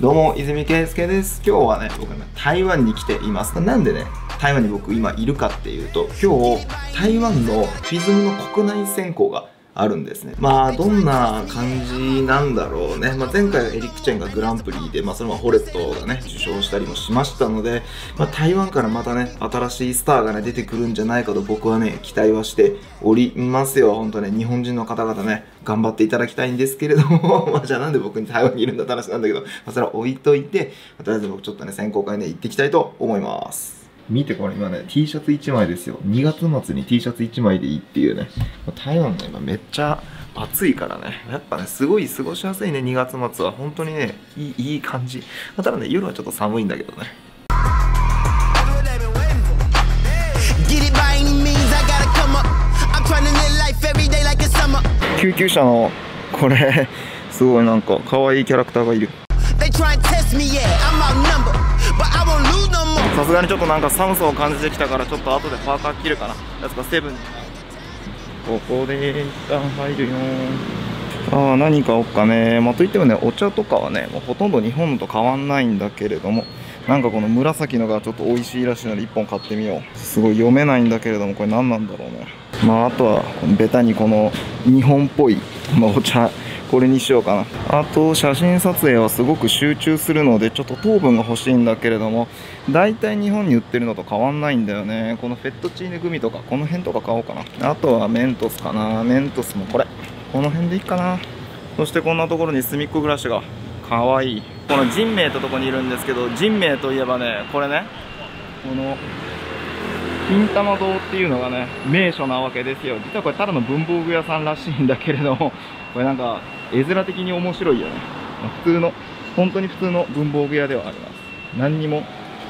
どうも、泉圭介です。今日はね、僕は台湾に来ています。なんでね、台湾に僕今いるかっていうと、今日、台湾のフィズムの国内選考があるんですね。まあ、どんな感じなんだろうね。まあ、前回エリック・チェンがグランプリで、まあ、そのままホレットがね、受賞したりもしましたので、まあ、台湾からまたね、新しいスターがね、出てくるんじゃないかと僕はね、期待はしておりますよ。本当ね、日本人の方々ね、頑張っていただきたいんですけれども、まあ、じゃあなんで僕に台湾にいるんだって話なんだけど、まあ、それは置いといて、とりあえず僕ちょっとね、選考会ね、行ってきたいと思います。見てこれ今ね、T シャツ1枚ですよ。2月末に T シャツ1枚でいいっていうね。台湾ね、今めっちゃ暑いからね。やっぱね、すごい過ごしやすいね、2月末は。本当にね、いい感じ。ただね、夜はちょっと寒いんだけどね。救急車の、これ、すごいなんか、可愛いキャラクターがいる。さすがにちょっとなんか寒さを感じてきたから、ちょっと後でパーカー着るかな。やつがセブンにここで一旦入るよ。ああ、何買おうかね。まあといってもね、お茶とかはね、もうほとんど日本のと変わんないんだけれども、なんかこの紫のがちょっと美味しいらしいので1本買ってみよう。すごい読めないんだけれども、これ何なんだろうね。まああとはベタにこの日本っぽい、まあ、お茶、これにしようかな。あと写真撮影はすごく集中するので、ちょっと糖分が欲しいんだけれども、大体日本に売ってるのと変わんないんだよね。このフェットチーネグミとか、この辺とか買おうかな。あとはメントスかな。メントスもこれ、この辺でいいかな。そしてこんなところにすみっこ暮らしがかわいい。この人名ととこにいるんですけど、人名といえばね、これね、この金玉堂っていうのがね、名所なわけですよ。実はこれただの文房具屋さんらしいんだけれども、これなんか絵面的に面白いよね。普通の、本当に普通の文房具屋ではあります。何にも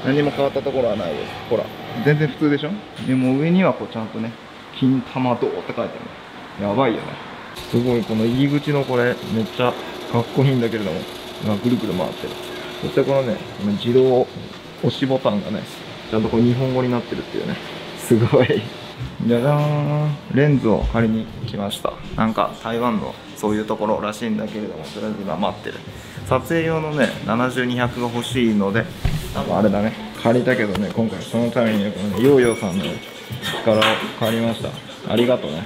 変わったところはないです。ほら、全然普通でしょ。でも上にはこうちゃんとね、金玉堂って書いてある。やばいよね。すごい、この入り口のこれ、めっちゃかっこいいんだけれども、今ぐるぐる回ってる。そしてこのね、自動押しボタンがね、ちゃんとこう日本語になってるっていうね。すごい。じゃじゃーん、レンズを借りに来ました。なんか台湾のそういうところらしいんだけれども、とりあえず今待ってる。撮影用のね、70-200 が欲しいので、多分あれだね、借りたけどね、今回そのためにね、このね、ヨーヨーさんの力を借りました。ありがとうね。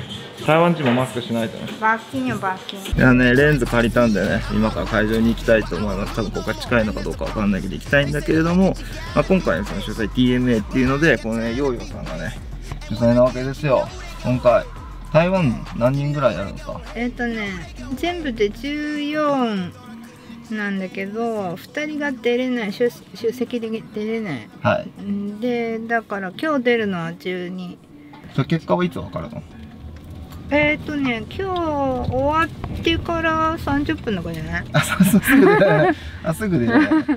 台湾人もマスクしないとね。罰金よ、罰金。いやね、レンズ借りたんでね、今から会場に行きたいと思います。多分ここが近いのかどうかわかんないけど、行きたいんだけれども、まあ、今回その主催 TMA っていうので、このね、ヨーヨーさんがね、主催なわけですよ。今回、台湾何人ぐらいやるのか。全部で14。なんだけど、2人が出れない、出席で出れない、はい、でだから今日出るのは12。それ結果はいつ分かるの？今日終わってから30分とかじゃない？あ、そうそう、すぐ出れないあ、すぐ出れない表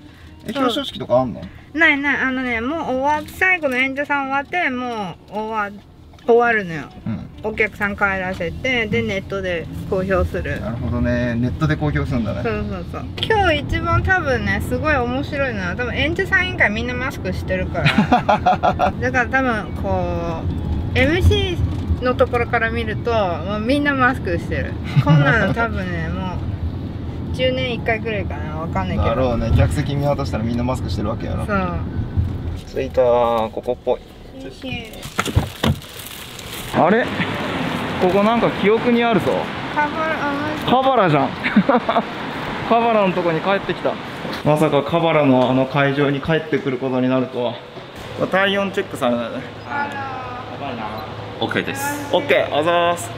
彰式とかあんの？ないない、あのね、もう終わって、最後の演者さん終わって、もう終わるのよ、うん、お客さん帰らせて、でネットで公表する。なるほどね、ネットで公表するんだね。そうそうそう。今日一番多分ね、すごい面白いのは、多分演者さん以外みんなマスクしてるからだから多分こう MC のところから見ると、もうみんなマスクしてる。こんなの多分ね、もう10年1回くらいかな、わかんないけど。だろうね、客席見渡したらみんなマスクしてるわけやろ。そう、着いたー、ここっぽい。あれ、ここなんか記憶にあるぞ。カバラじゃんカバラのとこに帰ってきた。まさかカバラのあの会場に帰ってくることになるとは。体温チェックされないね。OK です。 OK、 あざーす。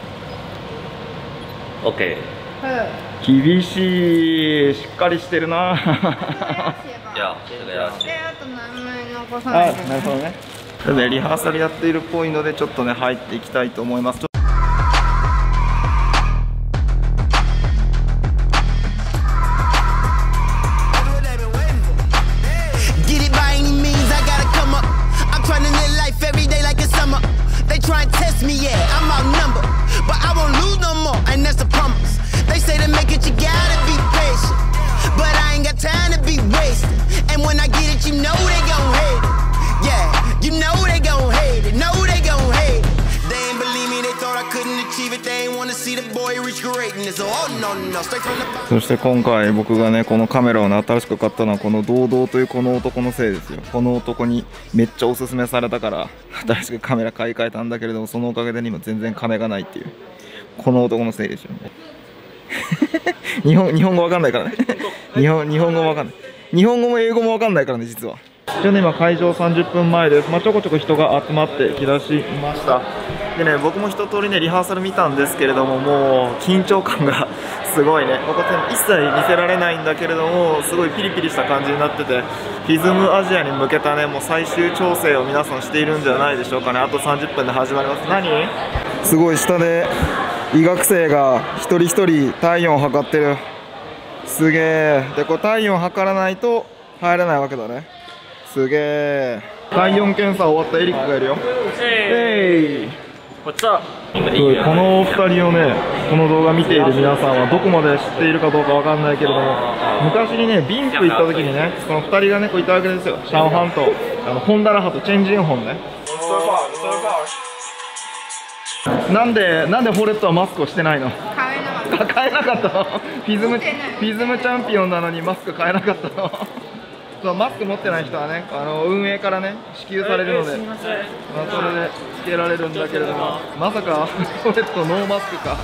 OK、 厳しい、しっかりしてるな。いや、であと名前残さないとね。なるほどね。リハーサルやっているっぽいので、ちょっとね、入っていきたいと思います。You know they gon' hate it, they ain't believe me. そして今回僕がねこのカメラをね新しく買ったのはこの堂々というこの男のせいですよ。この男にめっちゃおすすめされたから新しくカメラ買い替えたんだけれども、そのおかげで今全然金がないっていうこの男のせいですよね。日本語わかんないからね。日本語もわかんない。日本語も英語もわかんないからね実は。でね、今会場30分前です。まあ、ちょこちょこ人が集まってきだしました。でね、僕も一通りねリハーサル見たんですけれども、もう緊張感がすごいね。ここ一切見せられないんだけれども、すごいピリピリした感じになってて、TMAアジアに向けたねもう最終調整を皆さんしているんじゃないでしょうかね。あと30分で始まります。何？すごい下で医学生が一人一人体温を測ってる。すげえ。でこう体温測らないと入れないわけだね。すげえ。体温検査終わったエリックがいるよ。このお二人をね、この動画見ている皆さんはどこまで知っているかどうかわかんないけれども、昔にね、ビンプ行った時にね、この二人がね、こういたわけですよ。シャオハンと、ホンダラハとチェンジンホンね。なんでホレットはマスクをしてないの？買えなかったの？フィズムチャンピオンなのにマスク買えなかったの？そう、マスク持ってない人はね、運営からね、支給されるので、まあ、それでつけられるんだけれども、まさか、ホレットノーマスクか。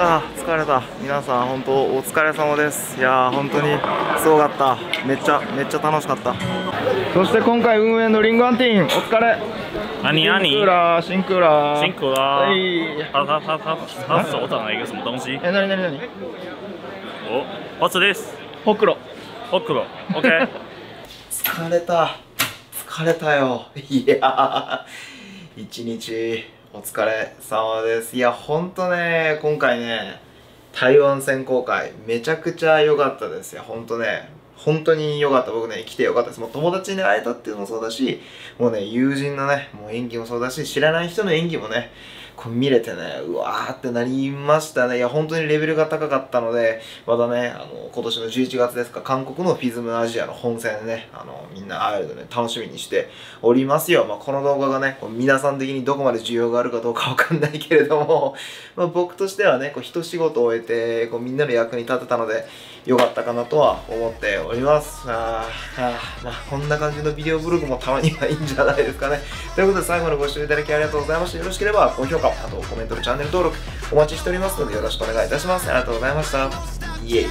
ああ疲れた。皆さん本当お疲れ様です。いやー本当にすごかった。めっちゃ楽しかった。そして今回運営のリンゴアンティン、お疲れ。シンクーラー他手上拿一个什么东西？え、何お、バツです。ホクロ OK。 疲れたよ。いやー一日お疲れ様です。いや、ほんとね、今回ね、台湾選考会、めちゃくちゃ良かったですよ。ほんとね、本当に良かった。僕ね、来て良かったです。もう友達に会えたっていうのもそうだし、もうね、友人のね、もう演技もそうだし、知らない人の演技もね、こう見れてね、うわーってなりましたね。いや、本当にレベルが高かったので、またね、今年の11月ですか、韓国のTMAアジアの本戦でね、みんな会えるのね、楽しみにしておりますよ。まあ、この動画がね、皆さん的にどこまで需要があるかどうかわかんないけれども、まあ、僕としてはね、こう、一仕事を終えて、こう、みんなの役に立てたので、良かったかなとは思っております。まあ、こんな感じのビデオブログもたまにはいいんじゃないですかね。ということで、最後までご視聴いただきありがとうございました。よろしければ、高評価、あとコメントとチャンネル登録お待ちしておりますのでよろしくお願いいたします。ありがとうございました。イエイ。